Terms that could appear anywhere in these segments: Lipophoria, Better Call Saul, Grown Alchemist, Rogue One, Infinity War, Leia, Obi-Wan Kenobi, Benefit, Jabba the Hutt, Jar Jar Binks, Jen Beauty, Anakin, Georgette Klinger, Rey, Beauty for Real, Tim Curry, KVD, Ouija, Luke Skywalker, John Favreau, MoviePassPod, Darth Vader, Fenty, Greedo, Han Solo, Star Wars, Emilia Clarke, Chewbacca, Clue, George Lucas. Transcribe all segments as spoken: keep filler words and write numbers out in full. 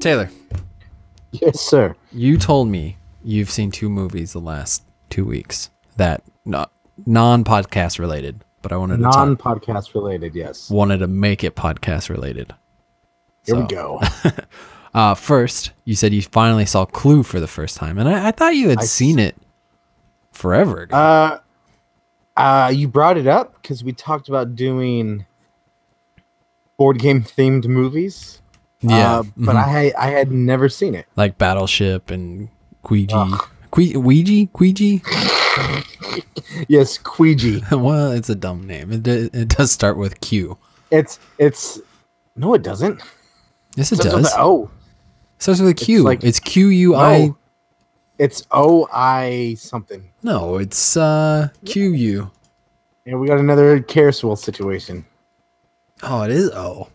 Taylor. Yes, sir. You told me you've seen two movies the last two weeks that not non-podcast related, but I wanted to non-podcast talk, related. Yes, wanted to make it podcast related. Here so. we go. uh, first, you said you finally saw Clue for the first time, and I, I thought you had I seen it forever ago. Uh, uh, you brought it up because we talked about doing board game themed movies. Yeah, uh, but mm-hmm. I I had never seen it, like Battleship and Ouija. Que Ouija? Ouija? Yes, Ouija. Well, it's a dumb name. It, it does start with Q. It's, it's, no, it doesn't. Yes, it, it does. Oh. It starts with a Q. It's, like, it's Q U I. No, it's O I something. No, it's uh, Q U. And we got another Carousel situation. Oh, it is O.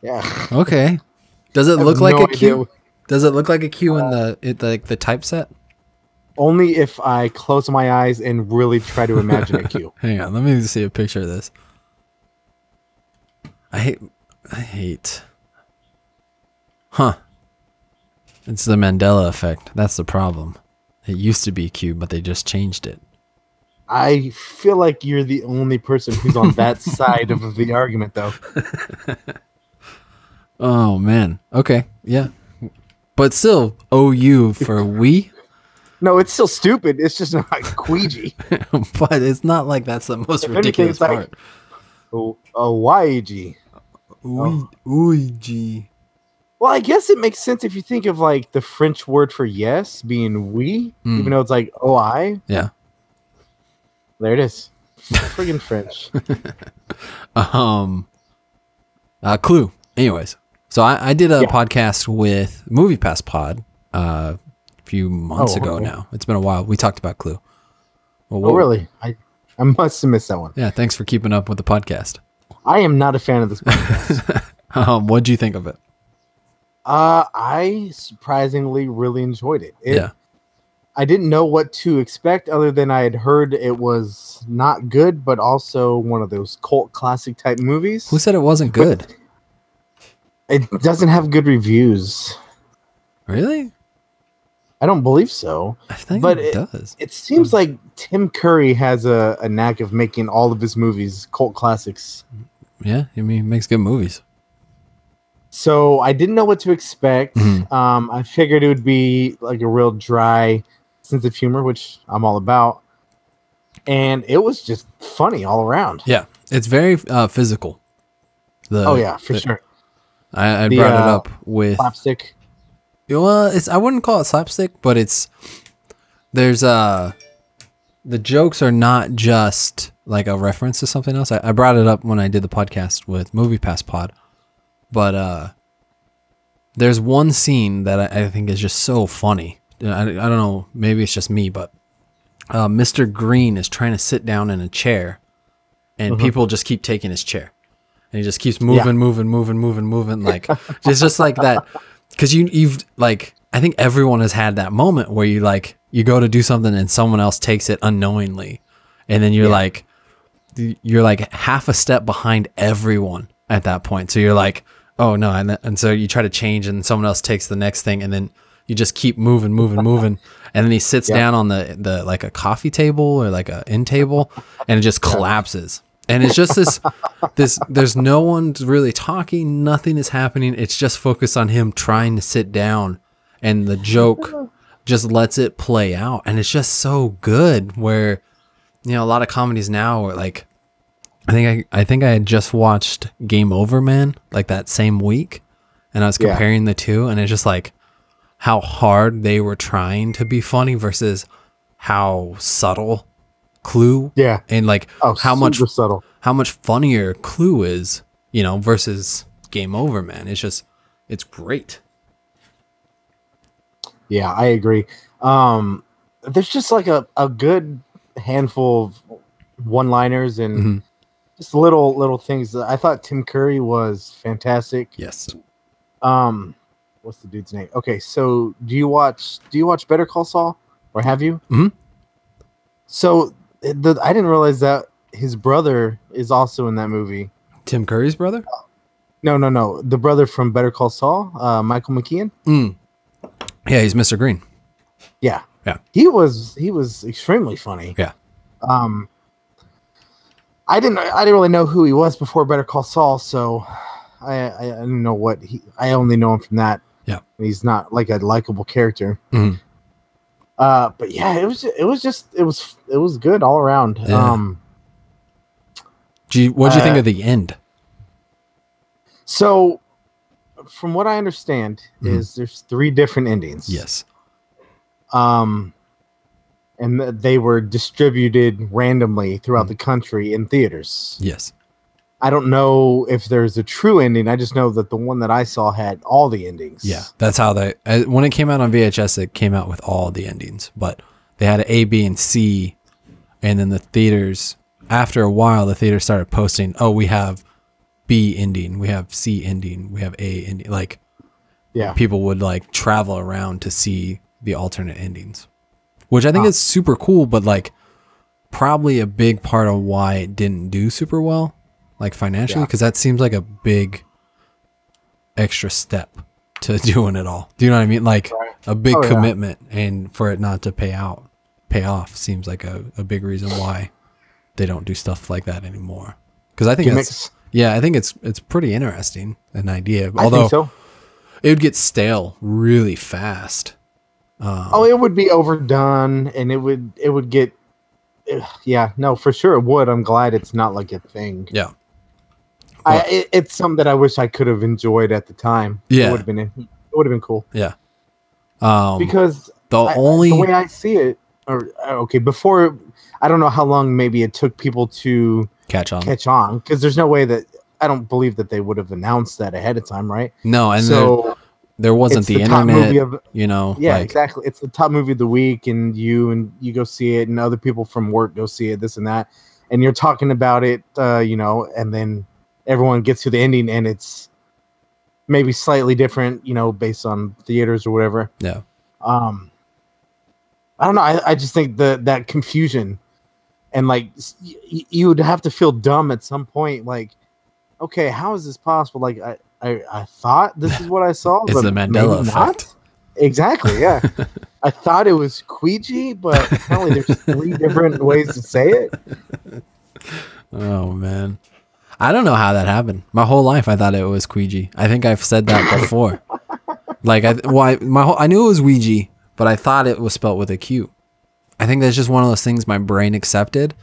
Yeah. Okay. Does it I look like no a Q? Idea. Does it look like a Q in the it, like the typeset? Only if I close my eyes and really try to imagine a Q. Hang on, let me see a picture of this. I hate, I hate. Huh? It's the Mandela effect. That's the problem. It used to be Q, but they just changed it. I feel like you're the only person who's on that side of the argument, though. Oh man. Okay. Yeah. But still, O U for we? No, it's still stupid. It's just not Ouija. But it's not like that's the most if ridiculous anything, part. Like, a Y G. Oh. Ouija. Well, I guess it makes sense if you think of like the French word for yes being we, mm. even though it's like O I. Yeah. There it is. Friggin' French. um, uh, Clue. Anyways. So I, I did a yeah. podcast with MoviePassPod uh, a few months oh, ago okay. now. It's been a while. We talked about Clue. Well, oh, really? I, I must have missed that one. Yeah, thanks for keeping up with the podcast. I am not a fan of this podcast. um, what'd you think of it? Uh, I surprisingly really enjoyed it. it. Yeah. I didn't know what to expect other than I had heard it was not good, but also one of those cult classic type movies. Who said it wasn't good? But it doesn't have good reviews. Really? I don't believe so. I think but it, it does. It seems like Tim Curry has a, a knack of making all of his movies cult classics. Yeah, I mean, he makes good movies. So I didn't know what to expect. Mm-hmm. um, I figured it would be like a real dry sense of humor, which I'm all about. And it was just funny all around. Yeah, it's very uh, physical. The, oh, yeah, for the, sure. I, I the, brought it up with slapstick. Well, it's I wouldn't call it slapstick, but it's there's uh the jokes are not just like a reference to something else. I, I brought it up when I did the podcast with MoviePassPod, but uh, there's one scene that I, I think is just so funny. I, I don't know, maybe it's just me, but uh, Mister Green is trying to sit down in a chair, and uh-huh. people just keep taking his chair. And he just keeps moving, yeah. moving, moving, moving, moving. Like, it's just like that. Cause you, you've like, I think everyone has had that moment where you like, you go to do something and someone else takes it unknowingly. And then you're yeah. like, you're like half a step behind everyone at that point. So you're like, oh no. And, and so you try to change and someone else takes the next thing. And then you just keep moving, moving, moving. And then he sits yeah. down on the, the, like a coffee table or like a end table and it just collapses. And it's just this, this, there's no one really talking. Nothing is happening. It's just focused on him trying to sit down. And the joke just lets it play out. And it's just so good where, you know, a lot of comedies now are like, I think I, I think I had just watched Game Over Man like that same week. And I was comparing yeah. the two. And it's just like how hard they were trying to be funny versus how subtle Clue yeah and like oh, how much subtle how much funnier Clue is, you know, versus Game Over Man. It's just, it's great. Yeah, I agree. Um there's just like a, a good handful of one-liners and mm-hmm. just little little things. I thought Tim Curry was fantastic. Yes. Um what's the dude's name? Okay, so do you watch do you watch Better Call Saul, or have you? Mm-hmm. So The, I didn't realize that his brother is also in that movie. Tim Curry's brother? No, no, no. The brother from Better Call Saul, uh, Michael McKean. Mm. Yeah, he's Mister Green. Yeah. Yeah. He was he was extremely funny. Yeah. Um I didn't I didn't really know who he was before Better Call Saul, so I I didn't know what he I only know him from that. Yeah. He's not like a likable character. Mm-hmm. Uh but yeah, it was it was just it was it was good all around. Yeah. Um Gee, what'd you uh, think of the end? So from what I understand mm-hmm. is there's three different endings. Yes. Um, and th- they were distributed randomly throughout mm. the country in theaters. Yes. I don't know if there's a true ending. I just know that the one that I saw had all the endings. Yeah. That's how they, uh, when it came out on V H S, it came out with all the endings, but they had A, B, and C. And then the theaters, after a while, the theater started posting, oh, we have B ending. We have C ending. We have A ending. Like, yeah, people would like travel around to see the alternate endings, which I think ah. is super cool, but like probably a big part of why it didn't do super well, like financially, because yeah. that seems like a big extra step to doing it all. Do you know what I mean? Like right. a big oh, commitment yeah. and for it not to pay out, pay off seems like a, a big reason why they don't do stuff like that anymore. Because I think Gimmicks. that's, yeah, I think it's, it's pretty interesting an idea. Although I think so. It would get stale really fast. Um, oh, it would be overdone, and it would it would get, ugh, yeah, no, for sure it would. I'm glad it's not like a thing. Yeah, I, well, it, it's something that I wish I could have enjoyed at the time. Yeah, it would have been it would have been cool. Yeah, um, because the I, only the way I see it, or okay, before I don't know how long maybe it took people to catch on, catch on, because there's no way that I don't believe that they would have announced that ahead of time, right? No, and so. There wasn't it's the, the internet, top movie of, you know. Yeah, like, exactly. It's the top movie of the week, and you and you go see it, and other people from work go see it, this and that, and you're talking about it, uh, you know. And then everyone gets to the ending, and it's maybe slightly different, you know, based on theaters or whatever. Yeah. Um, I don't know. I, I just think the that confusion, and like y- you would have to feel dumb at some point. Like, okay, how is this possible? Like, I. I, I thought this is what I saw. It's but the Mandela effect. Not. Exactly, yeah. I thought it was Ouija, but apparently there's three different ways to say it. Oh, man. I don't know how that happened. My whole life, I thought it was Ouija. I think I've said that before. Like, I, well, I, my whole, I knew it was Ouija, but I thought it was spelled with a Q. I think that's just one of those things my brain accepted,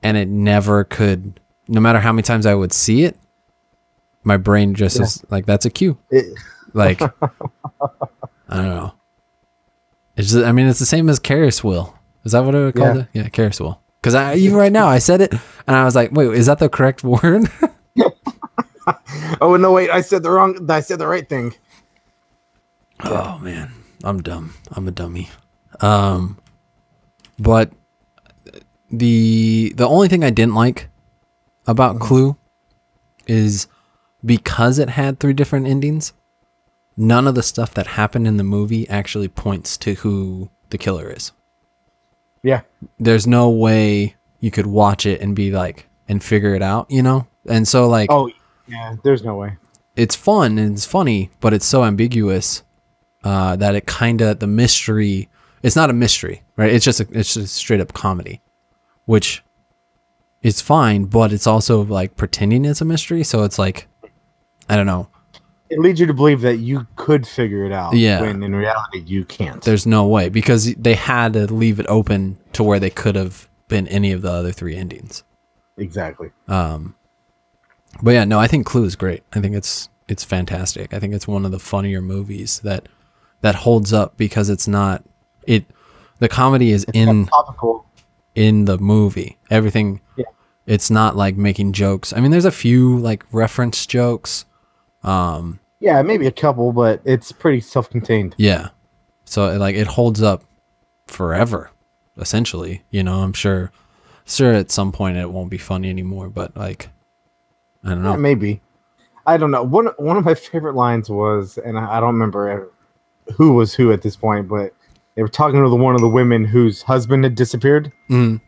and it never could, no matter how many times I would see it, my brain just yeah. is like, that's a cue. Like, I don't know. It's just, I mean, it's the same as Caris Will. Is that what it would call yeah. it? Yeah, Caris Will. Because I even right now, I said it, and I was like, wait, is that the correct word? Oh, no, wait, I said the wrong, I said the right thing. Oh, man, I'm dumb. I'm a dummy. Um, But the the only thing I didn't like about mm-hmm. Clue is... because it had three different endings, none of the stuff that happened in the movie actually points to who the killer is. Yeah. There's no way you could watch it and be like, and figure it out, you know? And so like, oh yeah, there's no way. It's fun and it's funny, but it's so ambiguous uh, that it kind of, the mystery, it's not a mystery, right? It's just, a, it's just straight up comedy, which is fine, but it's also like pretending it's a mystery. So it's like, I don't know. It leads you to believe that you could figure it out. Yeah. When in reality you can't. There's no way, because they had to leave it open to where they could have been any of the other three endings. Exactly. Um, but yeah, no, I think Clue is great. I think it's, it's fantastic. I think it's one of the funnier movies that, that holds up because it's not, it, the comedy is it's in, topical. in the movie. Everything. Yeah. It's not like making jokes. I mean, there's a few like reference jokes. Um, yeah, maybe a couple, but it's pretty self-contained. Yeah. So it, like it holds up forever, essentially, you know. I'm sure, sure at some point it won't be funny anymore, but like, I don't know. Yeah, maybe. I don't know. One, one of my favorite lines was, and I don't remember who was who at this point, but they were talking to the, one of the women whose husband had disappeared. Mm.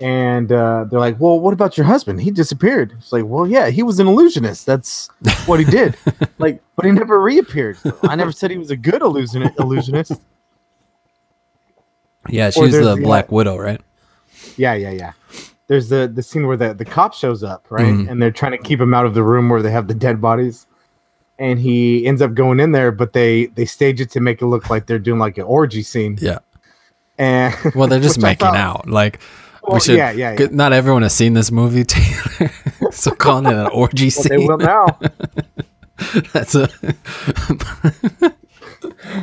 And uh, they're like, well, what about your husband? He disappeared. It's like, well, yeah, he was an illusionist. That's what he did. Like, but he never reappeared. I never said he was a good illusionist. Yeah, she's the Black yeah, Widow, right? Yeah, yeah, yeah. There's the, the scene where the, the cop shows up, right? Mm-hmm. And they're trying to keep him out of the room where they have the dead bodies. And he ends up going in there, but they, they stage it to make it look like they're doing like an orgy scene. Yeah. And well, they're just making thought, out. Like, well, we should, yeah, yeah, yeah. Not everyone has seen this movie, Taylor. So calling it an orgy well, scene. They will now. That's a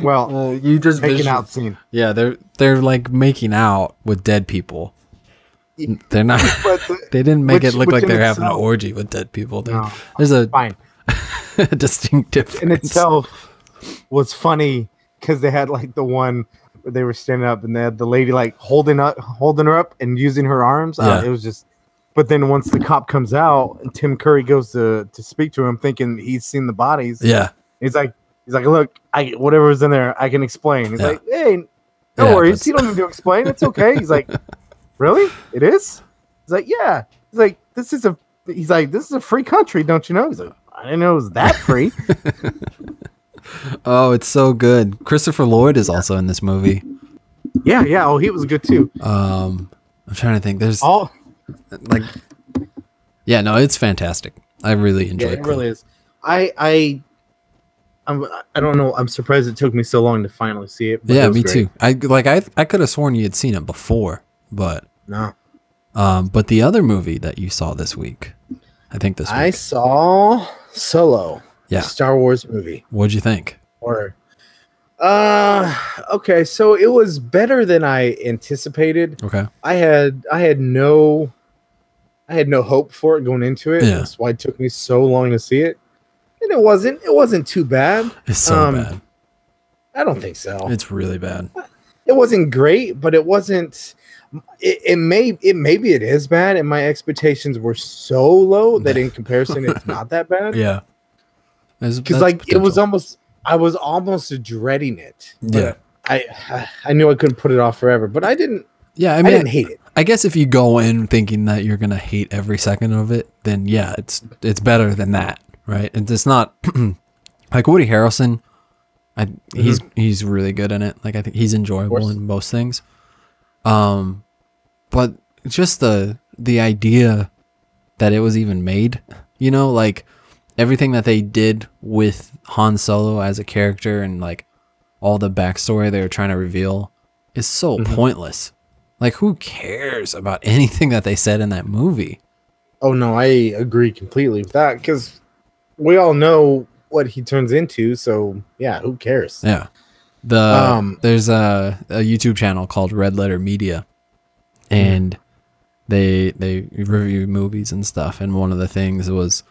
well, uh, you just making visual, out scene. Yeah, they're they're like making out with dead people. They're not. The, they didn't make which, it look like they're having itself, an orgy with dead people. No, there's a fine. distinct difference. In itself was funny because they had like the one where they were standing up and they had the lady like holding up, holding her up and using her arms. Yeah. Uh, it was just. But then once the cop comes out, and Tim Curry goes to to speak to him, thinking he's seen the bodies. Yeah, he's like, he's like, look, I whatever's in there, I can explain. He's yeah. like, hey, no yeah, worries, you don't need to explain. It's okay. He's like. Really? It is? He's like, yeah. He's like, this is a he's like, this is a free country, don't you know? He's like, I didn't know it was that free. Oh, it's so good. Christopher Lloyd is also in this movie. Yeah, yeah. Oh, he was good too. Um I'm trying to think. There's all like yeah, no, it's fantastic. I really enjoy yeah, it. It really is. I I I'm, I don't know. I'm surprised it took me so long to finally see it. But yeah, it me great. too. I like I I could have sworn you had seen it before, but no. Um, but the other movie that you saw this week, I think this week. I saw Solo. Yeah. Star Wars movie. What'd you think? Or, uh, okay. So it was better than I anticipated. Okay. I had, I had no, I had no hope for it going into it. Yeah. That's why it took me so long to see it. And it wasn't, it wasn't too bad. It's so um, bad. I don't think so. It's really bad. It wasn't great, but it wasn't, It, it may it maybe it is bad, and my expectations were so low that in comparison it's not that bad. Yeah, because like potential. It was almost I was almost dreading it. Yeah, I I knew I couldn't put it off forever, but I didn't. Yeah, I, mean, I didn't hate it. I guess if you go in thinking that you're gonna hate every second of it, then yeah, it's it's better than that, right? And it's not like Woody Harrelson. I mm-hmm. he's he's really good in it. Like I think he's enjoyable in most things. Um, but just the, the idea that it was even made, you know, like everything that they did with Han Solo as a character and like all the backstory they were trying to reveal is so mm-hmm. pointless. Like who cares about anything that they said in that movie? Oh no, I agree completely with that. 'Cause we all know what he turns into. So yeah, who cares? Yeah. The um, there's a, a YouTube channel called Red Letter Media, and they they review movies and stuff. And one of the things was,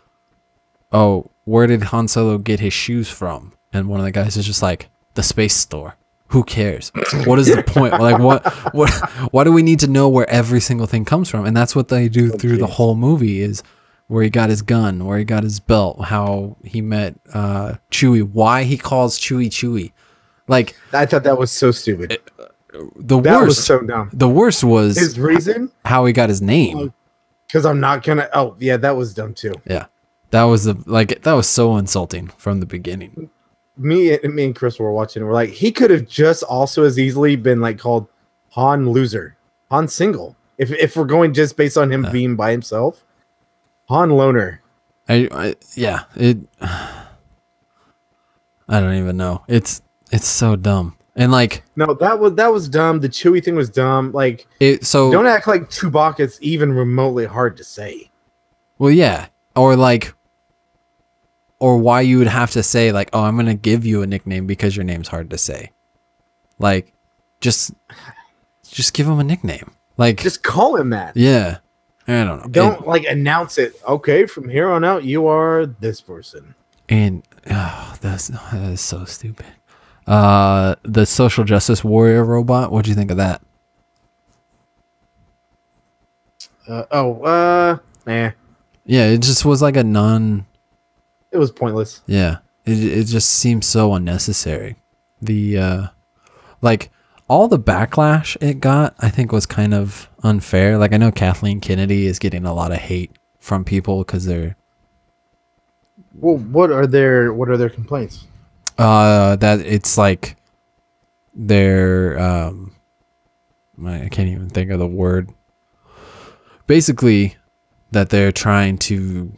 oh, where did Han Solo get his shoes from? And one of the guys is just like, the space store. Who cares? What is the point? Like what what why do we need to know where every single thing comes from? And that's what they do oh, through geez. the whole movie is where he got his gun, where he got his belt, how he met uh, Chewie, why he calls Chewie Chewie. Like I thought that was so stupid. It, the that worst was so dumb. The worst was his reason how he got his name. Because I'm not gonna. Oh yeah, that was dumb too. Yeah, that was the like that was so insulting from the beginning. Me and me and Chris were watching. And we're like, he could have just also as easily been like called Han Loser, Han Single. If if we're going just based on him yeah. being by himself, Han Loner. I, I yeah it. I don't even know. It's. It's so dumb. And like no, that was that was dumb. The Chewie thing was dumb. Like it so don't act like Chewbacca's even remotely hard to say. Well yeah. Or like or why you would have to say like, oh, I'm gonna give you a nickname because your name's hard to say. Like just just give him a nickname. Like just call him that. Yeah. I don't know. Don't it, like announce it. Okay, from here on out you are this person. And oh, that's that is so stupid. Uh, the social justice warrior robot. What'd you think of that? Uh, oh, uh, nah. Yeah, it just was like a non. It was pointless. Yeah, it it just seemed so unnecessary. The uh, like all the backlash it got, I think, was kind of unfair. Like, I know Kathleen Kennedy is getting a lot of hate from people because they're. Well, what are their what are their complaints? Uh, that it's like, they're um, I can't even think of the word. Basically, that they're trying to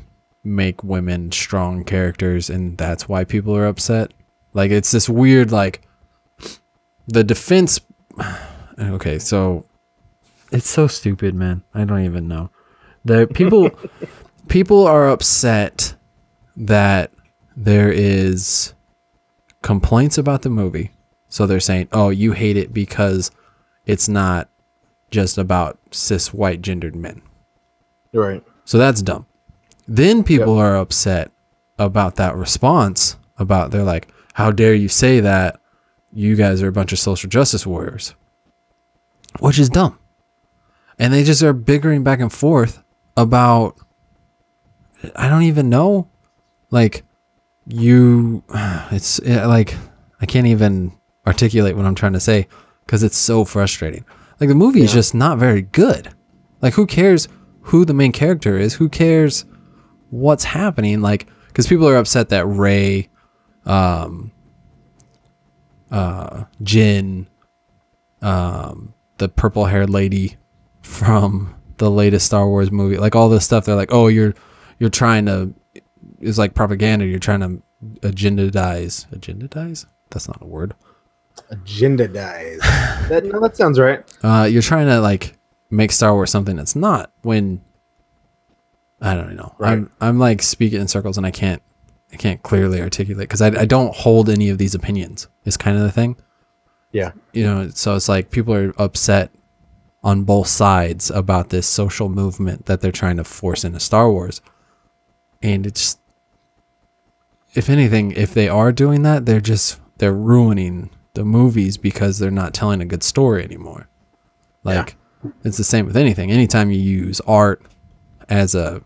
make women strong characters, and that's why people are upset. Like, it's this weird, like, the defense. Okay, so it's so stupid, man. I don't even know. The people people are upset that there is complaints about the movie. So they're saying, "Oh, you hate it because it's not just about cis white gendered men." Right. So that's dumb. Then people yep. are upset about that response. About they're like, "How dare you say that? You guys are a bunch of social justice warriors," which is dumb. And they just are bickering back and forth about, I don't even know. Like, you, it's it, like, I can't even articulate what I'm trying to say because it's so frustrating. Like, the movie yeah. is just not very good. Like, who cares who the main character is? Who cares what's happening? Like, because people are upset that Rey, um, uh, Jyn, um, the purple haired lady from the latest Star Wars movie, like all this stuff. They're like, "Oh, you're, you're trying to, it's like propaganda. You're trying to agendaize, agendaize. That's not a word. Agendaize. That, no, that sounds right. Uh, you're trying to, like, make Star Wars something that's not, when I don't know. Right. I'm I'm like speaking in circles, and I can't I can't clearly articulate because I I don't hold any of these opinions. Is kind of the thing. Yeah. You know. So it's like people are upset on both sides about this social movement that they're trying to force into Star Wars. And it's, if anything, if they are doing that, they're just, they're ruining the movies because they're not telling a good story anymore. Like, yeah. it's the same with anything. Anytime you use art as a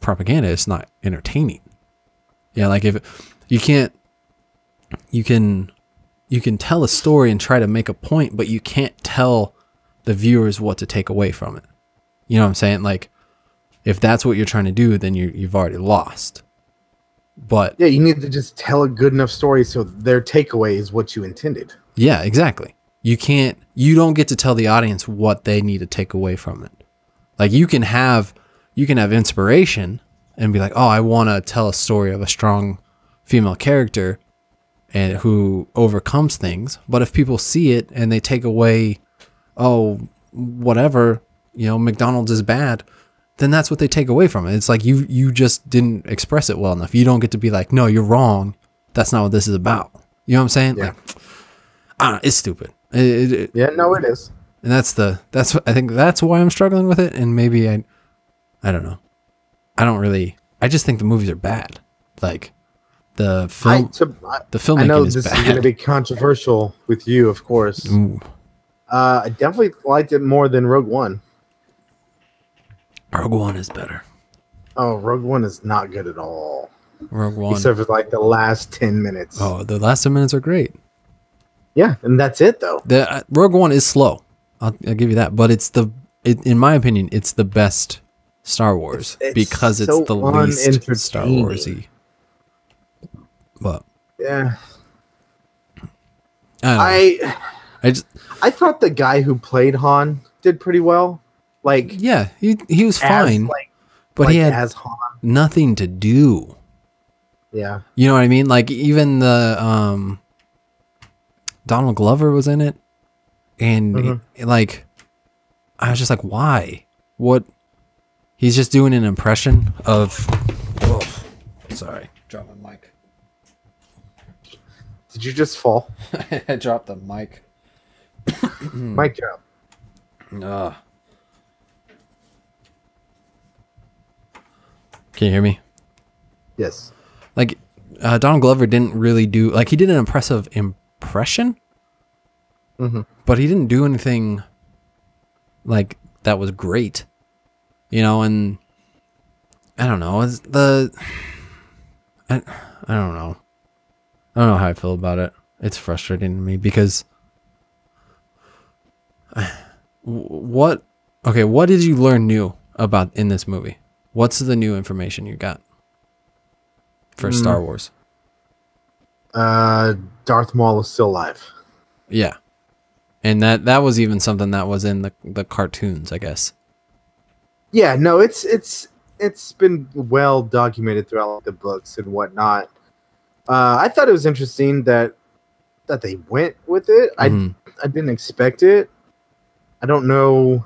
propaganda, it's not entertaining. Yeah. Like, if you can't, you can, you can tell a story and try to make a point, but you can't tell the viewers what to take away from it. You know what I'm saying? Like, if that's what you're trying to do, then you, you've already lost. But yeah, you need to just tell a good enough story so their takeaway is what you intended. Yeah, exactly. You can't, you don't get to tell the audience what they need to take away from it. Like, you can have, you can have inspiration and be like, "Oh, I want to tell a story of a strong female character and who overcomes things." But if people see it and they take away, "Oh, whatever, you know, McDonald's is bad," then that's what they take away from it. It's like, you you just didn't express it well enough. You don't get to be like, "No, you're wrong. That's not what this is about." You know what I'm saying? Yeah. Like, I don't know, it's stupid. It, it, yeah, no, it is. And that's the that's I think that's why I'm struggling with it. And maybe I, I don't know. I don't really. I just think the movies are bad. Like, the film, I, to, I, the filmmaking is bad. I know this is, is going to be controversial with you, of course. Ooh. Uh, I definitely liked it more than Rogue One. Rogue One is better. Oh, Rogue One is not good at all. Rogue One. Except for like the last ten minutes. Oh, the last ten minutes are great. Yeah, and that's it though. The uh, Rogue One is slow. I'll, I'll give you that, but it's the, it, in my opinion, it's the best Star Wars it's, it's because so it's the least Star Warsy. But yeah, I, I, I just, I thought the guy who played Han did pretty well. Like, yeah, he he was fine, as, like, but like he had as Han. nothing to do. Yeah, you know what I mean. Like, even the um, Donald Glover was in it, and mm-hmm. it, like, I was just like, why? What? He's just doing an impression of. Whoa, sorry, dropped my mic. Did you just fall? I dropped the mic. Mic drop. Ah. Uh. Can you hear me? Yes. Like, uh, Donald Glover didn't really do... Like, he did an impressive impression, mm-hmm. but he didn't do anything, like, that was great. You know, and... I don't know. It's the... I, I don't know. I don't know how I feel about it. It's frustrating to me because what, okay, what did you learn new about in this movie? What's the new information you got for mm. Star Wars? Uh, Darth Maul is still alive. Yeah. And that, that was even something that was in the, the cartoons, I guess. Yeah, no, it's, it's, it's been well documented throughout the books and whatnot. Uh, I thought it was interesting that, that they went with it. Mm. I, I didn't expect it. I don't know.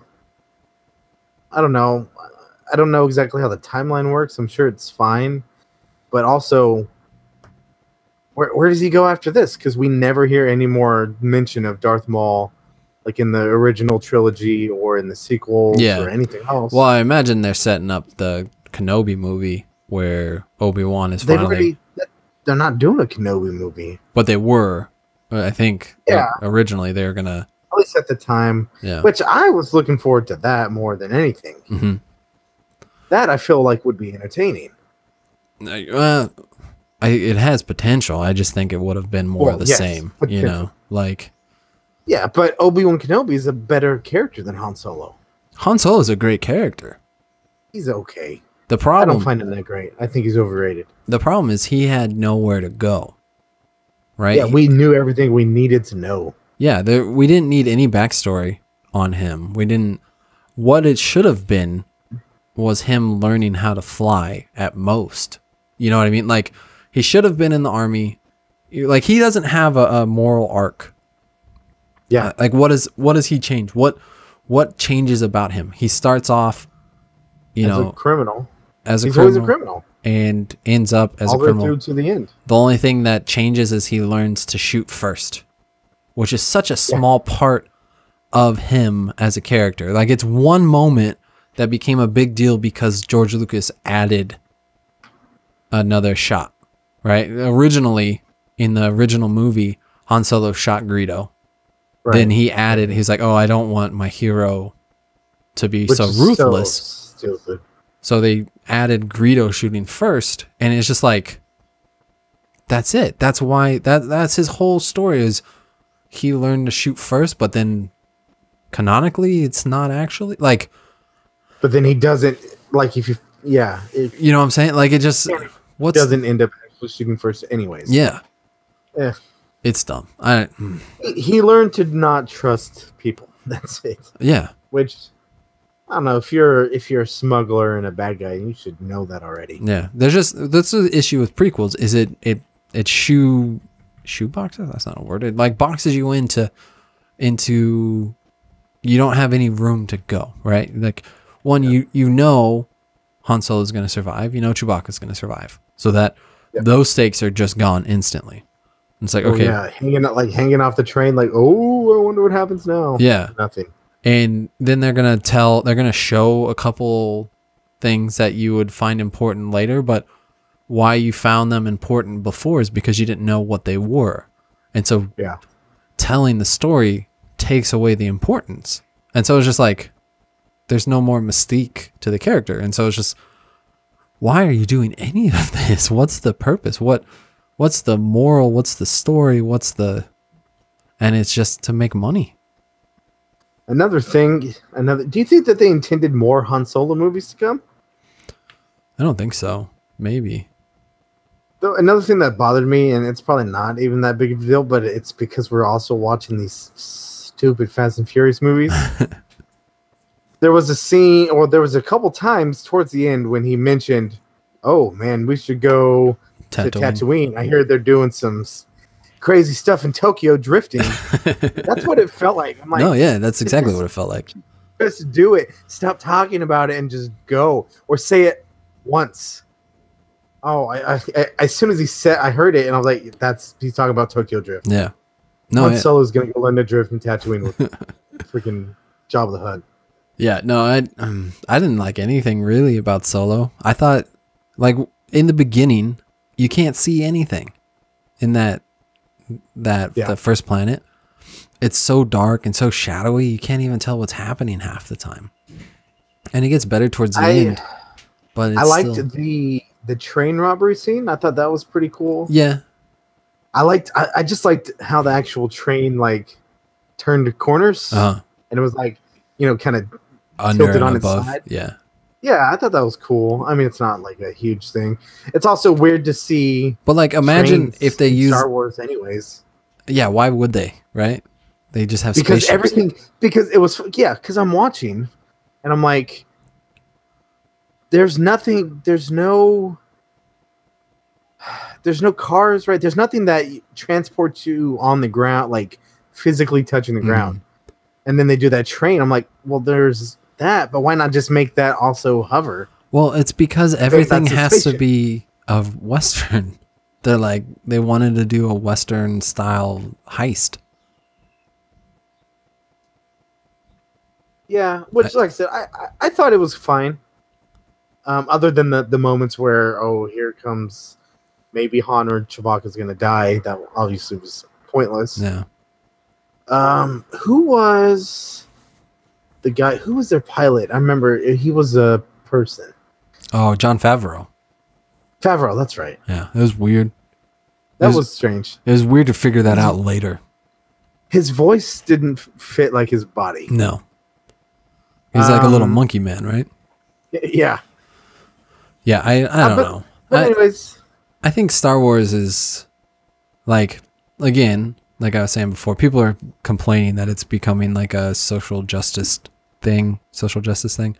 I don't know. I don't know exactly how the timeline works. I'm sure it's fine. But also, where where does he go after this? Because we never hear any more mention of Darth Maul, like in the original trilogy or in the sequels yeah. or anything else. Well, I imagine they're setting up the Kenobi movie where Obi-Wan is They've finally... Already, they're not doing a Kenobi movie. But they were, I think, yeah. originally they were going to... At least at the time. Yeah. Which I was looking forward to that more than anything. Mm-hmm. That I feel like would be entertaining. Uh, I, it has potential. I just think it would have been more well, of the yes, same. You know, like yeah, but Obi-Wan Kenobi is a better character than Han Solo. Han Solo is a great character. He's okay. The problem I don't find him that great. I think he's overrated. The problem is he had nowhere to go. Right? Yeah, he, we knew everything we needed to know. Yeah, there, we didn't need any backstory on him. We didn't. What it should have been was him learning how to fly at most. You know what I mean? Like, he should have been in the army. Like, he doesn't have a, a moral arc. Yeah. Uh, like, what is what does he change? What what changes about him? He starts off, you know, as a criminal. As a He's criminal, always a criminal. And ends up as All a criminal. All the way through to the end. The only thing that changes is he learns to shoot first, which is such a small yeah. part of him as a character. Like, it's one moment that became a big deal because George Lucas added another shot, right? Originally, in the original movie, Han Solo shot Greedo. Right. Then he added, he's like, oh, I don't want my hero to be Which so ruthless. So, stupid. So they added Greedo shooting first, and it's just like, that's it. That's why, that that's his whole story is he learned to shoot first, but then canonically, it's not actually, like... But then he doesn't, like, if you, yeah. It, you know what I'm saying? Like, it just what's, doesn't end up actually shooting first anyways. Yeah. Yeah. It's dumb. I, he learned to not trust people. That's it. Yeah. Which, I don't know, if you're, if you're a smuggler and a bad guy, you should know that already. Yeah. There's just, that's the issue with prequels, is it, it, it shoe, shoe boxes? That's not a word. It, like, boxes you into, into, you don't have any room to go, right? Like, One, yeah. you you know Han Solo is going to survive. You know Chewbacca is going to survive. So that yeah. those stakes are just gone instantly. It's like, oh, okay. Yeah, hanging, like, hanging off the train like, oh, I wonder what happens now. Yeah. Nothing. And then they're going to tell, they're going to show a couple things that you would find important later, but why you found them important before is because you didn't know what they were. And so yeah. telling the story takes away the importance. And so it's just like, there's no more mystique to the character. And so it's just, why are you doing any of this? What's the purpose? What, what's the moral? What's the story? What's the, and it's just to make money. Another thing, another, do you think that they intended more Han Solo movies to come? I don't think so. Maybe. Another thing that bothered me, and it's probably not even that big of a deal, but it's because we're also watching these stupid Fast and Furious movies. There was a scene, or there was a couple times towards the end when he mentioned, oh, man, we should go Tatooine. to Tatooine. I heard they're doing some crazy stuff in Tokyo drifting. That's what it felt like. I'm like, no, yeah, that's exactly just, what it felt like. Just do it. Stop talking about it and just go. Or say it once. Oh, I, I, I as soon as he said, I heard it, and I was like, "That's he's talking about Tokyo drift. Yeah. No, Han yeah. Solo's going to go learn to drift in Tatooine with freaking Jabba the Hutt. Yeah, no, I um, I didn't like anything really about Solo. I thought, like, in the beginning, you can't see anything in that that yeah. the first planet. It's so dark and so shadowy, you can't even tell what's happening half the time. And it gets better towards the I, end. But it's I liked still... the the train robbery scene. I thought that was pretty cool. Yeah, I liked. I, I just liked how the actual train like turned corners. Uh-huh. and it was like, you know, kind of tilted on above. Its side. Yeah. Yeah, I thought that was cool. I mean, it's not like a huge thing. It's also weird to see. But like, imagine if they use Star Wars, anyways. Yeah, why would they? Right? They just have because spaceships. everything. Because it was yeah. Because I'm watching, and I'm like, there's nothing. There's no. There's no cars, right? There's nothing that transports you on the ground, like physically touching the mm-hmm. ground. And then they do that train. I'm like, well, there's that, but why not just make that also hover? Well, it's because everything has to be of Western. They're like, they wanted to do a Western style heist. Yeah, which, I, like I said, I, I, I thought it was fine. Um, other than the, the moments where, oh, here comes maybe Han or Chewbacca's going to die. That obviously was pointless. Yeah. Um, who was the guy? Who was their pilot? I remember he was a person. Oh, John Favreau. Favreau, that's right. Yeah, it was weird. That was, was strange. It was weird to figure that out later. His voice didn't fit like his body. No. He's um, like a little monkey man, right? Yeah. Yeah, I, I don't uh, but, know. But anyways. I, I think Star Wars is like, again... like I was saying before, people are complaining that it's becoming like a social justice thing, social justice thing.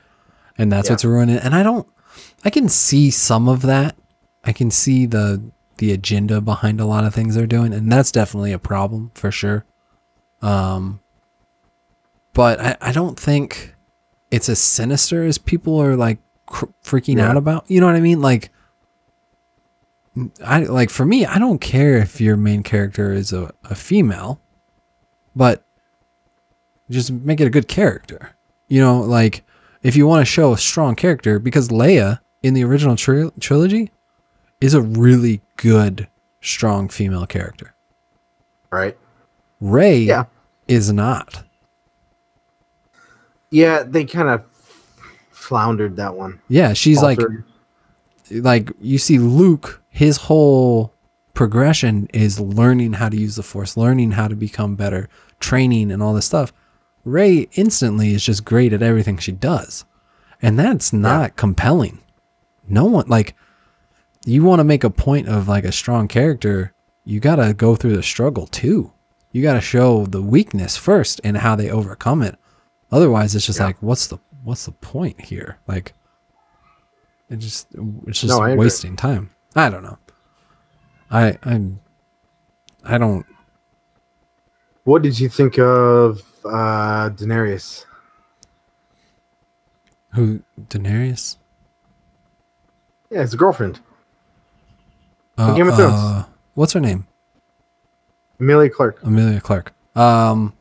And that's yeah. what's ruining it. And I don't, I can see some of that. I can see the, the agenda behind a lot of things they're doing. And that's definitely a problem for sure. Um, but I, I don't think it's as sinister as people are like cr- freaking yeah. out about, you know what I mean? Like, I like for me, I don't care if your main character is a, a female, but just make it a good character. You know, like if you want to show a strong character, because Leia in the original tri- trilogy is a really good, strong female character. Right. Rey yeah. is not. Yeah, they kind of floundered that one. Yeah, she's Altered. like, like you see Luke. His whole progression is learning how to use the Force, learning how to become better, training and all this stuff. Rey instantly is just great at everything she does. And that's not yeah. compelling. No one, like, you want to make a point of like a strong character, you got to go through the struggle too. You got to show the weakness first and how they overcome it. Otherwise, it's just yeah. like, what's the what's the point here? Like, it just it's just no, wasting time. I don't know. I I'm. I don't. What did you think of uh, Daenerys? Who Daenerys? Yeah, his girlfriend. Uh, Game of uh, Thrones. What's her name? Emilia Clarke. Emilia Clarke. Um,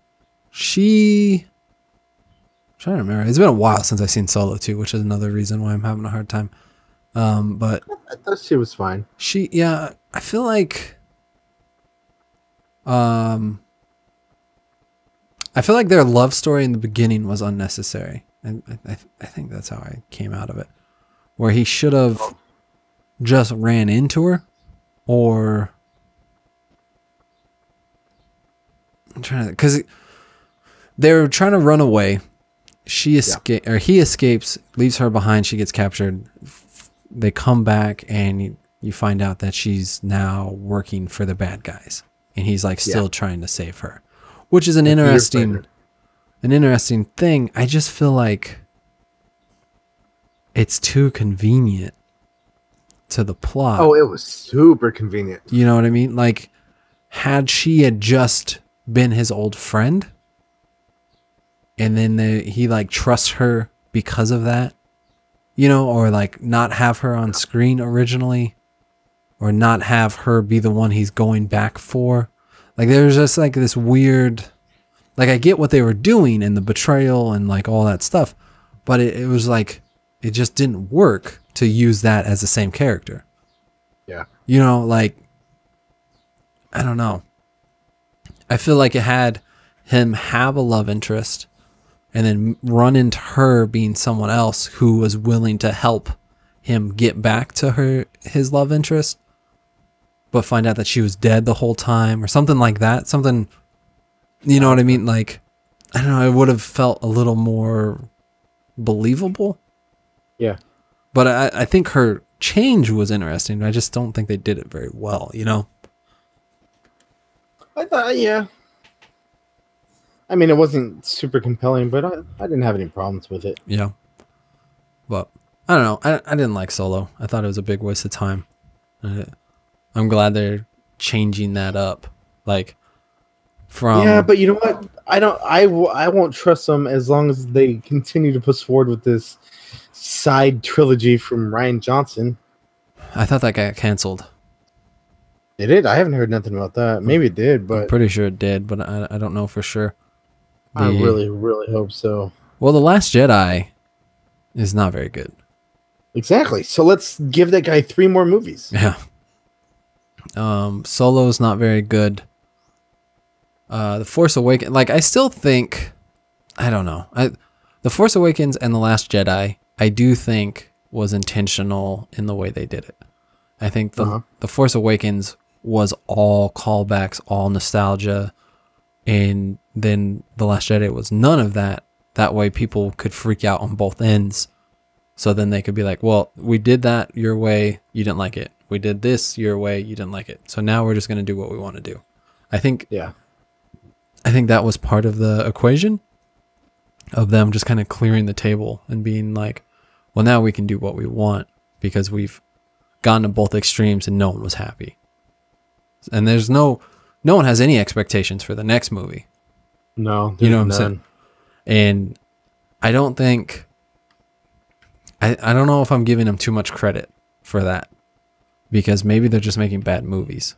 she. I'm trying to remember. It's been a while since I've seen Solo too, which is another reason why I'm having a hard time. Um, but I thought she was fine. She, yeah, I feel like, um, I feel like their love story in the beginning was unnecessary. And I, I, I think that's how I came out of it, where he should have just ran into her, or I'm trying to, cause they're trying to run away. She escape yeah. or he escapes, leaves her behind. She gets captured. They come back and you, you find out that she's now working for the bad guys, and he's like still yeah. trying to save her, which is an and interesting, an interesting thing. I just feel like it's too convenient to the plot. Oh, it was super convenient. You know what I mean? Like, had she had just been his old friend, and then they, he like trusts her because of that. You know, or like not have her on screen originally, or not have her be the one he's going back for. Like, there's just like this weird, like, I get what they were doing and the betrayal and like all that stuff, but it, it was like, it just didn't work to use that as the same character. Yeah. You know, like, I don't know. I feel like it had him have a love interest and then run into her being someone else who was willing to help him get back to her his love interest, but find out that she was dead the whole time or something like that. Something, you know what I mean? Like, I don't know, it would have felt a little more believable. Yeah. But I, I think her change was interesting. I just don't think they did it very well, you know? I thought, yeah. I mean, it wasn't super compelling, but I, I didn't have any problems with it. Yeah. But I don't know. I, I didn't like Solo. I thought it was a big waste of time. I, I'm glad they're changing that up. Like, from... Yeah, but you know what? I don't. I, I won't trust them as long as they continue to push forward with this side trilogy from Rian Johnson. I thought that got canceled. It did? I haven't heard nothing about that. Maybe it did, but... I'm pretty sure it did, but I, I don't know for sure. The, I really, really hope so. Well, The Last Jedi is not very good. Exactly. So let's give that guy three more movies. Yeah. Um, Solo's not very good. Uh, The Force Awakens... Like, I still think... I don't know. I, The Force Awakens and The Last Jedi, I do think, was intentional in the way they did it. I think The, uh-huh. the Force Awakens... was all callbacks, all nostalgia, and then The Last Jedi was none of that. That way people could freak out on both ends. So then they could be like, well, we did that your way, you didn't like it. We did this your way, you didn't like it. So now we're just going to do what we want to do. I think yeah. I think that was part of the equation of them just kind of clearing the table and being like, well, now we can do what we want because we've gone to both extremes and no one was happy. And there's no, no one has any expectations for the next movie. No, you know what I'm none. saying? And I don't think, I, I don't know if I'm giving them too much credit for that, because maybe they're just making bad movies.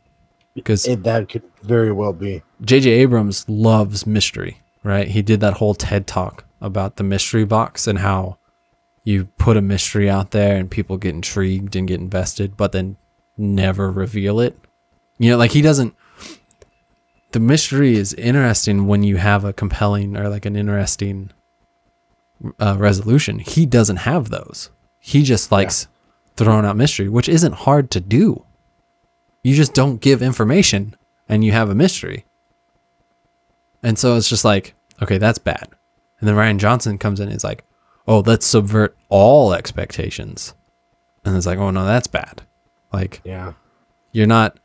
Because it, that could very well be. J J. Abrams loves mystery, right? He did that whole TED talk about the mystery box and how you put a mystery out there and people get intrigued and get invested, but then never reveal it. You know, like he doesn't, the mystery is interesting when you have a compelling or like an interesting uh, resolution. He doesn't have those. He just likes yeah. throwing out mystery, which isn't hard to do. You just don't give information and you have a mystery. And so it's just like, okay, that's bad. And then Rian Johnson comes in and is like, oh, let's subvert all expectations. And it's like, oh no, that's bad. Like, yeah, you're not...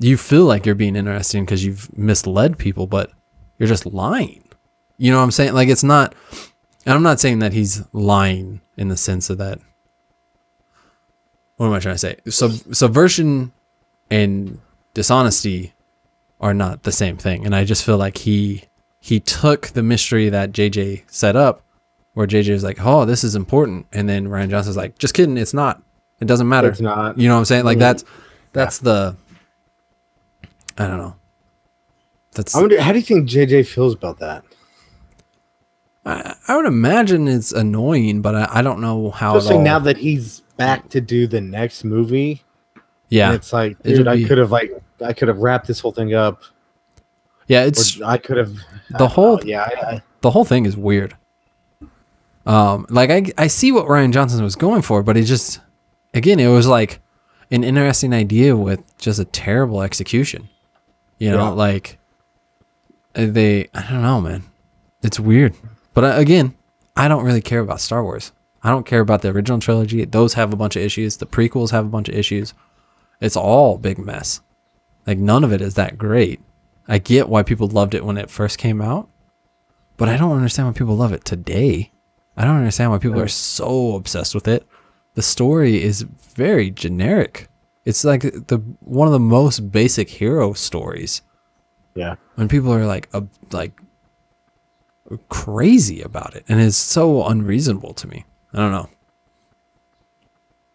You feel like you're being interesting because you've misled people, but you're just lying. You know what I'm saying? Like, it's not, and I'm not saying that he's lying in the sense of that. What am I trying to say? Sub, subversion and dishonesty are not the same thing. And I just feel like he, he took the mystery that J J set up where J J was like, oh, this is important. And then Rian Johnson's like, just kidding. It's not, it doesn't matter. It's not. You know what I'm saying? Like that's, that's yeah. the, I don't know. That's. I wonder, how do you think J J feels about that? I, I would imagine it's annoying, but I, I don't know how. Especially now that he's back to do the next movie. Yeah, and it's like, dude, I could have like, I could have wrapped this whole thing up. Yeah, it's. I could have. The whole. Yeah, I, I, the whole thing is weird. Um, like I, I see what Rian Johnson was going for, but it just, again, it was like an interesting idea with just a terrible execution. You know, yeah. like they, I don't know, man, it's weird. But I, again, I don't really care about Star Wars. I don't care about the original trilogy. Those have a bunch of issues. The prequels have a bunch of issues. It's all a big mess. Like none of it is that great. I get why people loved it when it first came out, but I don't understand why people love it today. I don't understand why people are so obsessed with it. The story is very generic. It's like the one of the most basic hero stories. Yeah. When people are like uh, like crazy about it, and it's so unreasonable to me. I don't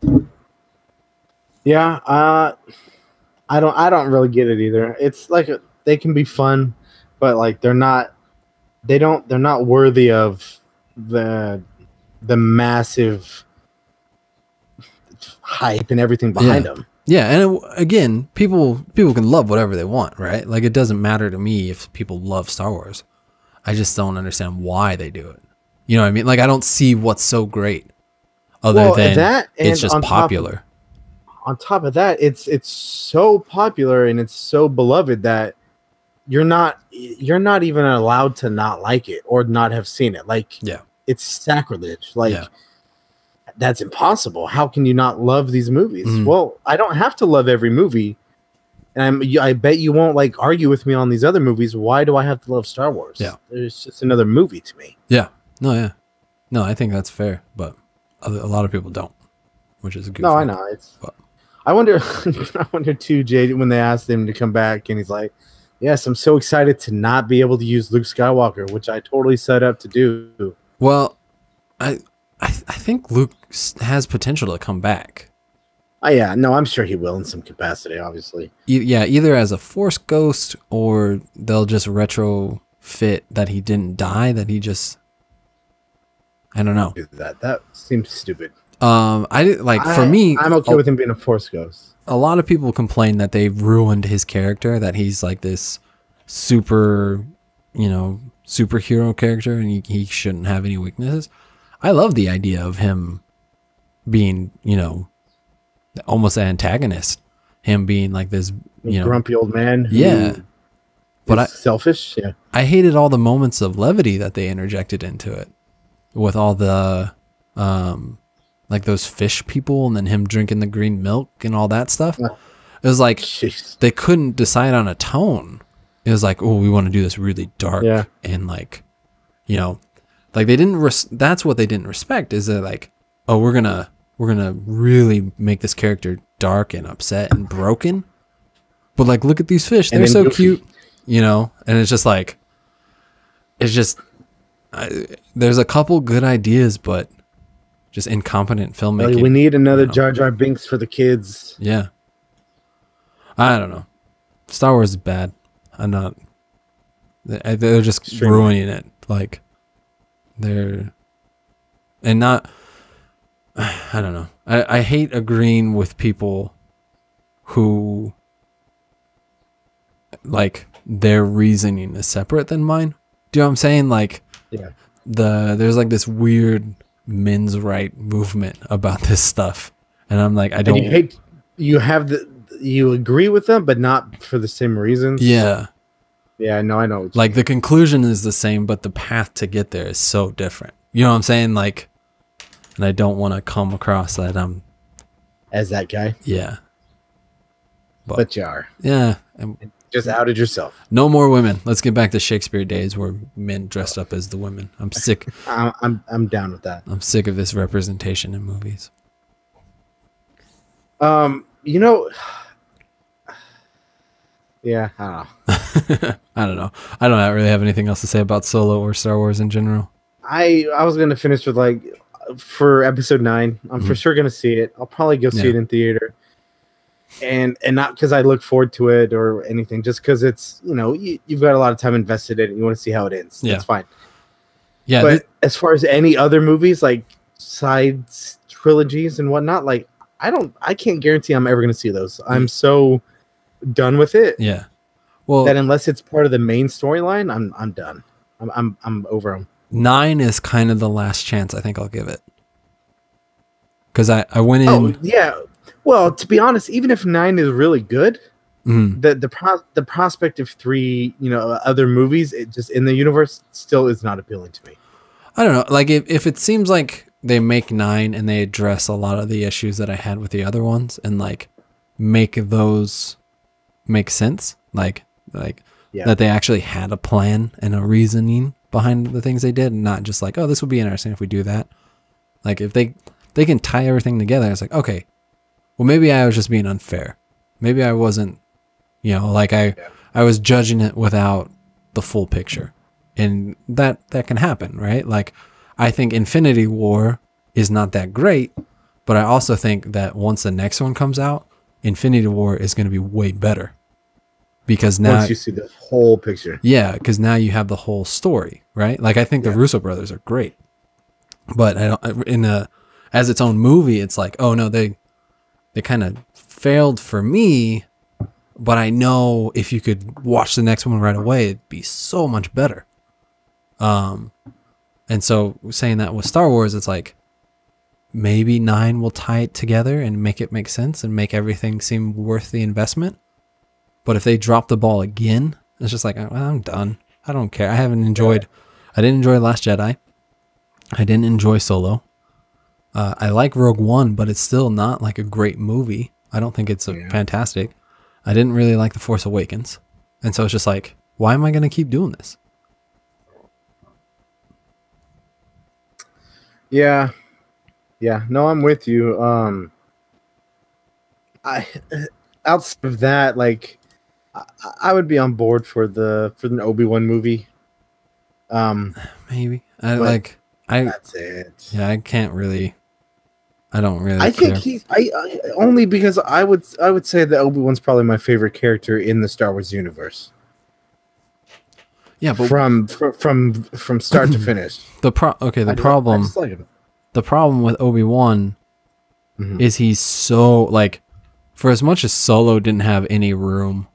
know. Yeah, uh, I don't. I don't really get it either. It's like a, they can be fun, but like they're not. They don't. They're not worthy of the the massive hype and everything behind yeah. them. Yeah, and it, again, people people can love whatever they want, right? Like it doesn't matter to me if people love Star Wars. I just don't understand why they do it. You know what I mean? Like I don't see what's so great other well, than that, and it's just on popular. Top, on top of that, it's it's so popular and it's so beloved that you're not you're not even allowed to not like it or not have seen it. Like, yeah, it's sacrilege. Like, yeah. That's impossible. How can you not love these movies? Mm. Well, I don't have to love every movie, and I'm, I bet you won't like argue with me on these other movies. Why do I have to love Star Wars? Yeah, it's just another movie to me. Yeah, no, yeah, no. I think that's fair, but a lot of people don't, which is a good. No, I know it's. But. I wonder. I wonder too, Jay, when they asked him to come back, and he's like, "Yes, I'm so excited to not be able to use Luke Skywalker, which I totally set up to do." Well, I. I, th I think Luke has potential to come back. Oh, yeah. No, I'm sure he will in some capacity, obviously. E yeah, either as a Force ghost, or they'll just retrofit that he didn't die, that he just... I don't know. Don't do that. That seems stupid. Um, I like I, For me... I'm okay a, with him being a Force ghost. A lot of people complain that they've ruined his character, that he's like this super, you know, superhero character, and he, he shouldn't have any weaknesses. I love the idea of him being, you know, almost an antagonist. Him being like this, you know, grumpy old man. Yeah, but I selfish. Yeah, I hated all the moments of levity that they interjected into it, with all the, um, like those fish people, and then him drinking the green milk and all that stuff. It was like Jeez. They couldn't decide on a tone. It was like, oh, we want to do this really dark yeah. and like, you know. Like they didn't, res that's what they didn't respect, is that like, oh, we're gonna, we're gonna really make this character dark and upset and broken. But like, look at these fish. They're so cute, you know? And it's just like, it's just, I, there's a couple good ideas, but just incompetent filmmaking. Like we need another Jar Jar Binks for the kids. Yeah. I don't know. Star Wars is bad. I'm not, they're just Extremely. ruining it. Like. They're and not I don't know. I, I hate agreeing with people who like their reasoning is separate than mine. Do you know what I'm saying? Like yeah. the there's like this weird men's right movement about this stuff. And I'm like I don't and you hate you have the you agree with them but not for the same reasons. Yeah. Yeah, no, I know. Like the conclusion is the same, but the path to get there is so different. You know what I'm saying? Like, and I don't want to come across that I'm as that guy. Yeah, but, but you are. Yeah, and just outed yourself. No more women. Let's get back to Shakespeare days where men dressed up as the women. I'm sick. I'm, I'm I'm down with that. I'm sick of this representation in movies. Um, you know. Yeah, I don't know. I don't know. I don't really have anything else to say about Solo or Star Wars in general. I I was gonna finish with like for episode nine. I'm mm-hmm. for sure gonna see it. I'll probably go yeah. see it in theater, and and not because I look forward to it or anything, just because it's you know you, you've got a lot of time invested in it. And you want to see how it ends. Yeah. That's fine. Yeah. But as far as any other movies like sides trilogies and whatnot, like I don't, I can't guarantee I'm ever gonna see those. Mm-hmm. I'm so. done with it. Yeah. Well, that unless it's part of the main storyline, I'm I'm done. I'm I'm I'm over them. Nine is kind of the last chance I think I'll give it. Cuz I I went in Oh, yeah. Well, to be honest, even if nine is really good, mm. the the pro the prospect of three, you know, other movies it just in the universe still is not appealing to me. I don't know. Like if if it seems like they make nine and they address a lot of the issues that I had with the other ones and like make those makes sense like like yeah. that they actually had a plan and a reasoning behind the things they did and not just like, oh, this would be interesting if we do that. Like if they they can tie everything together, it's like, okay, well maybe I was just being unfair, maybe I wasn't, you know, like I yeah. I was judging it without the full picture, and that that can happen, right? Like I think Infinity War is not that great, but I also think that once the next one comes out, Infinity War is going to be way better because now once you see the whole picture. Yeah. Cause now you have the whole story, right? Like I think yeah. the Russo brothers are great, but I don't, in a, as its own movie, it's like, oh no, they, they kind of failed for me, but I know if you could watch the next one right away, it'd be so much better. Um, and so saying that with Star Wars, it's like, maybe nine will tie it together and make it make sense and make everything seem worth the investment. But if they drop the ball again, It's just like, well, I'm done. I don't care. I haven't enjoyed. I didn't enjoy Last Jedi. I didn't enjoy Solo. Uh, I like Rogue One, but it's still not like a great movie. I don't think it's a yeah. fantastic. I didn't really like The Force Awakens. And so it's just like, why am I going to keep doing this? Yeah. Yeah. No, I'm with you. Um, I, outside of that, like, I, I would be on board for the, for the Obi-Wan movie. Um, maybe I like, I, that's it. Yeah, I can't really, I don't really, I care. think he's, I, I only because I would, I would say that Obi-Wan's probably my favorite character in the Star Wars universe. Yeah. But from, from, from, from start to finish. The pro okay. The I problem, like the problem with Obi-Wan mm-hmm. is he's so like, for as much as Solo didn't have any room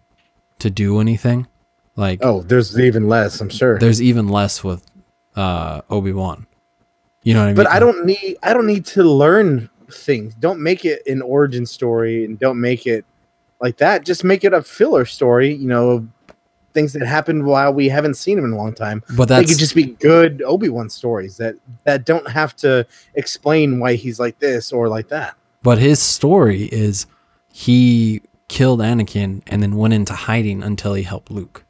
to do anything, like oh, there's even less. I'm sure there's even less with uh, Obi-Wan. You know what I mean? But I don't need I don't need to learn things. Don't make it an origin story, and don't make it like that. Just make it a filler story. You know, things that happened while we haven't seen him in a long time. But that could just be good Obi-Wan stories that that don't have to explain why he's like this or like that. But his story is he killed Anakin and then went into hiding until he helped Luke.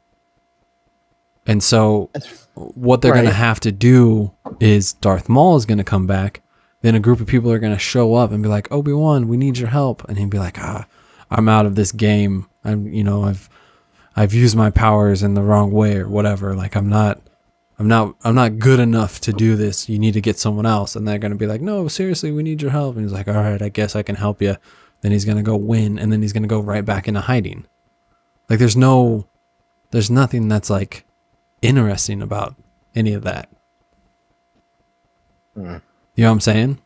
And so what they're right. going to have to do is Darth Maul is going to come back. Then a group of people are going to show up and be like, Obi-Wan, we need your help. And he'd be like, ah, I'm out of this game. I'm, you know, I've, I've used my powers in the wrong way or whatever. Like I'm not, I'm not, I'm not good enough to do this. You need to get someone else. And they're going to be like, no, seriously, we need your help. And he's like, all right, I guess I can help you. Then he's going to go win. And then he's going to go right back into hiding. Like there's no, there's nothing that's like interesting about any of that. Mm. You know what I'm saying?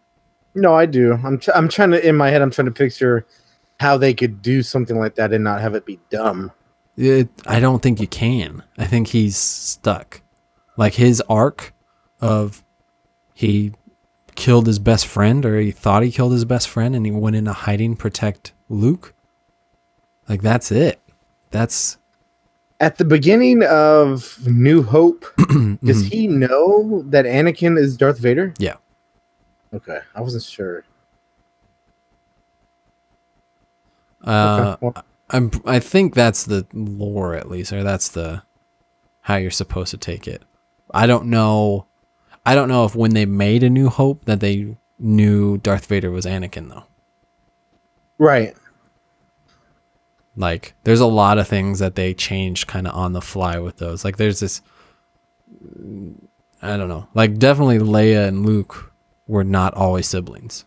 No, I do. I'm, tr I'm trying to, in my head, I'm trying to picture how they could do something like that and not have it be dumb. It, I don't think you can. I think he's stuck. Like his arc of he killed his best friend, or he thought he killed his best friend, and he went into hiding, protect Luke. Like that's it. That's at the beginning of New Hope. Does he know that Anakin is Darth Vader? Yeah. Okay, I wasn't sure. Uh, okay, well. I'm. I think that's the lore, at least, or that's the how you're supposed to take it. I don't know. I don't know if when they made A New Hope that they knew Darth Vader was Anakin, though. Right. Like, there's a lot of things that they changed kind of on the fly with those. Like, there's this, I don't know. Like, definitely Leia and Luke were not always siblings.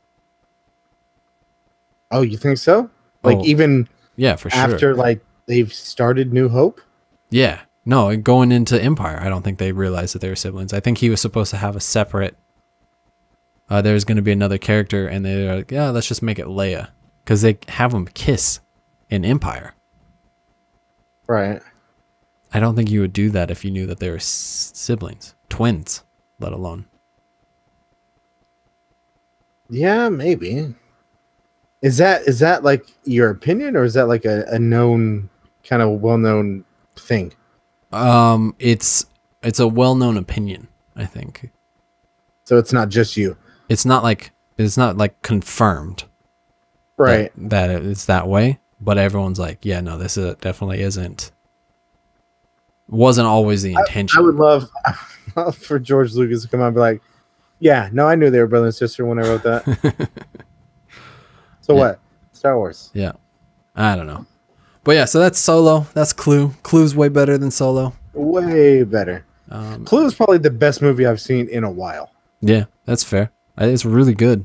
Oh, you think so? Like, oh, even yeah, for sure. After, like, they've started New Hope? Yeah. No, going into Empire, I don't think they realized that they were siblings. I think he was supposed to have a separate, uh, there's going to be another character, and they're like, yeah, let's just make it Leia. Because they have them kiss in Empire. Right. I don't think you would do that if you knew that they were siblings, twins, let alone. Yeah, maybe. Is that is that like your opinion, or is that like a, a known kind of well-known thing? Um, it's it's a well-known opinion, I think. So it's not just you. It's not like it's not like confirmed. Right. That, that it's that way. But everyone's like, yeah, no, this is, definitely isn't. Wasn't always the intention. I, I would love, love for George Lucas to come out and be like, yeah, no, I knew they were brother and sister when I wrote that. So yeah. What? Star Wars. Yeah. I don't know. But yeah, so that's Solo. That's Clue. Clue's way better than Solo. Way better. Um, Clue's probably the best movie I've seen in a while. Yeah, that's fair. It's really good.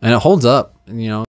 And it holds up, you know.